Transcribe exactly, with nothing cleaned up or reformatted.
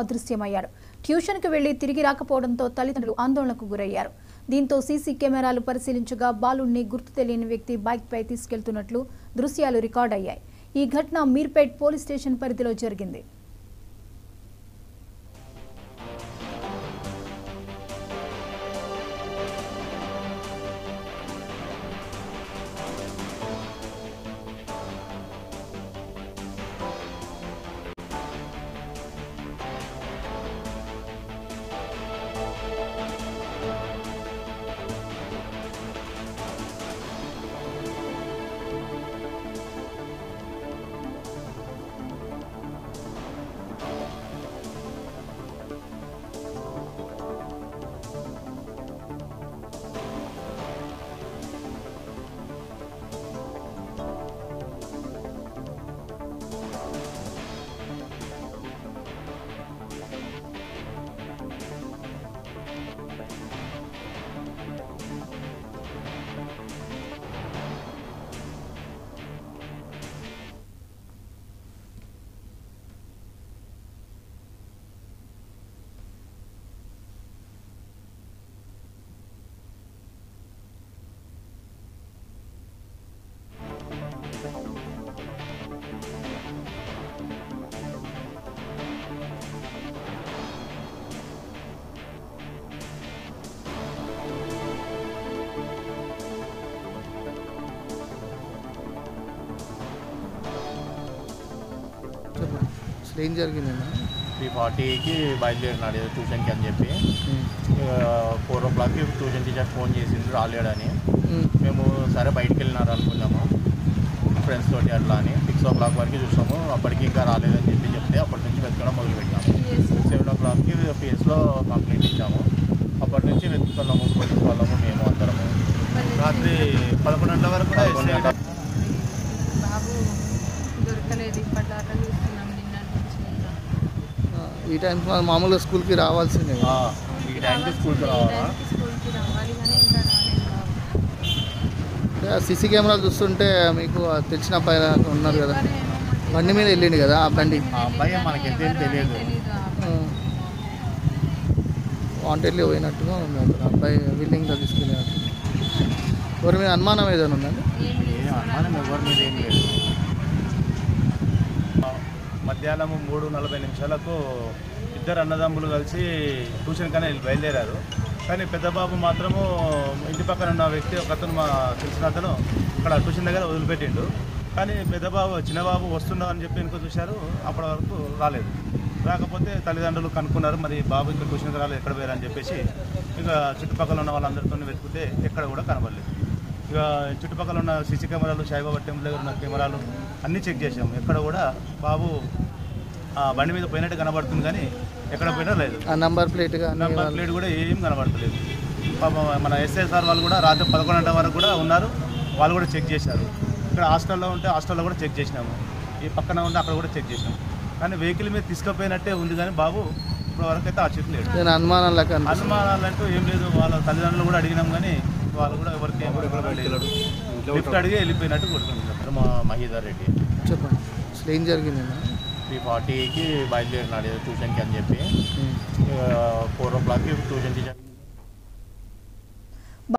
అదృశ్యమయ్యాడు. ట్యూషన్కు వెళ్లి తిరిగి రాకపోవడంతో తల్లిదండ్రులు ఆందోళనకు గురయ్యారు. దీంతో సీసీ కెమెరాలు పరిశీలించగా బాలుణ్ణి గుర్తు తెలియని వ్యక్తి బైక్పై తీసుకెళ్తున్నట్లు దృశ్యాలు రికార్డయ్యాయి. ఈ ఘటన మీర్పేట్ పోలీస్ స్టేషన్ పరిధిలో జరిగింది. ఏం జరిగిందన్నా, త్రీ ఫార్టీకి బయలుదేరినాడు ఏదో ట్యూషన్కి అని చెప్పి. ఫోర్ ఓ క్లాక్కి ట్యూషన్ టీచర్ ఫోన్ చేసింది రాలేడని. మేము సరే బయటికి వెళ్ళినారు అనుకున్నాము ఫ్రెండ్స్ తోటి అట్లా అని. సిక్స్ ఓ క్లాక్ వరకు చూసాము, అప్పటికి ఇంకా రాలేదని చెప్పి చెప్తే అప్పటి నుంచి వెతకడం మొదలుపెట్టాము. సెవెన్ ఓ క్లాక్కి పిఎస్లో కంప్లైంట్ ఇచ్చాము. అప్పటి నుంచి వెతుకుతున్నాము పోలీసు వాళ్ళము మేము అందరము. రాత్రి పదకొండు గంటల వరకు బాబు దొరకలేదు. ఈ టైం మామూలుగా స్కూల్కి రావాల్సిందే. ఈ టైంకి స్కూల్కి రావాలా? సీసీ కెమెరాలు చూస్తుంటే మీకు తెలిసిన అబ్బాయి ఉన్నారు కదా, బండి మీద వెళ్ళింది కదా ఆ బండి. ఆ అబ్బాయి మనకి ఎంత తెలియదు, వాంటెడ్లీ పోయినట్టుగా ఉంది అక్కడ. అబ్బాయి బిల్డింగ్లో తీసుకెళ్ళినట్టు. ఎవరి మీద అనుమానం ఏదైనా ఉందండి? అనుమానం ఎవరి మీద ఏం లేదు. మధ్యాహ్నం మూడు నలభై నిమిషాలకు ఇద్దరు అన్నదమ్ములు కలిసి ట్యూషన్ కానీ బయలుదేరారు. కానీ పెద్దబాబు మాత్రము ఇంటి పక్కన ఉన్న వ్యక్తి ఒక అతను మా తెలిసిన అతను ఇక్కడ ట్యూషన్ దగ్గర వదిలిపెట్టిండు. కానీ పెద్దబాబు చిన్నబాబు వస్తున్నా అని చెప్పి వెనుక చూశారు, అప్పటి వరకు రాలేదు. రాకపోతే తల్లిదండ్రులు కనుక్కున్నారు, మరి బాబు ఇంకా ట్యూషన్కి రాలేదు ఎక్కడ పోయారు అని చెప్పేసి. ఇక చుట్టుపక్కల ఉన్న వాళ్ళందరితో వెతికితే ఎక్కడ కూడా కనబడలేదు. ఇక చుట్టుపక్కల ఉన్న సీసీ కెమెరాలు, సాయిబాబా టెంపుల్ దగ్గర ఉన్న కెమెరాలు అన్నీ చెక్ చేసాము. ఎక్కడ కూడా బాబు బండి మీద పోయినట్టు కనబడుతుంది, కానీ ఎక్కడ పోయినా లేదు. నంబర్ ప్లేట్ నంబర్ ప్లేట్ కూడా ఏం కనబడలేదు. మన ఎస్ఐఎస్ఆర్ వాళ్ళు కూడా రాత్రి పదకొండు గంటల వరకు కూడా ఉన్నారు, వాళ్ళు కూడా చెక్ చేశారు. ఇక్కడ హాస్టల్లో ఉంటే హాస్టల్లో కూడా చెక్ చేసినాము, ఈ పక్కన ఉంటే అక్కడ కూడా చెక్ చేసినాము. కానీ వెహికల్ మీద తీసుకుపోయినట్టే ఉంది, కానీ బాబు ఇప్పుడు వరకు అయితే ఆశ్చర్యలేదు. అనుమానాలకు అనుమానాలు అంటూ ఏం లేదు. వాళ్ళ తల్లిదండ్రులు కూడా అడిగినాం, కానీ వాళ్ళు కూడా ఎవరికి లిఫ్ట్ అడిగి వెళ్ళిపోయినట్టు కొడుకుంటున్నారు. మా మహీధర్ రెడ్డి చెప్పండి అసలు ఏం జరిగింది? త్రీ ఫార్టీకి బయలుదేరినాడు ఏదో ట్యూషన్కి అని చెప్పి. ఫోర్ ఓ క్లాక్కి ట్యూషన్ టీచర్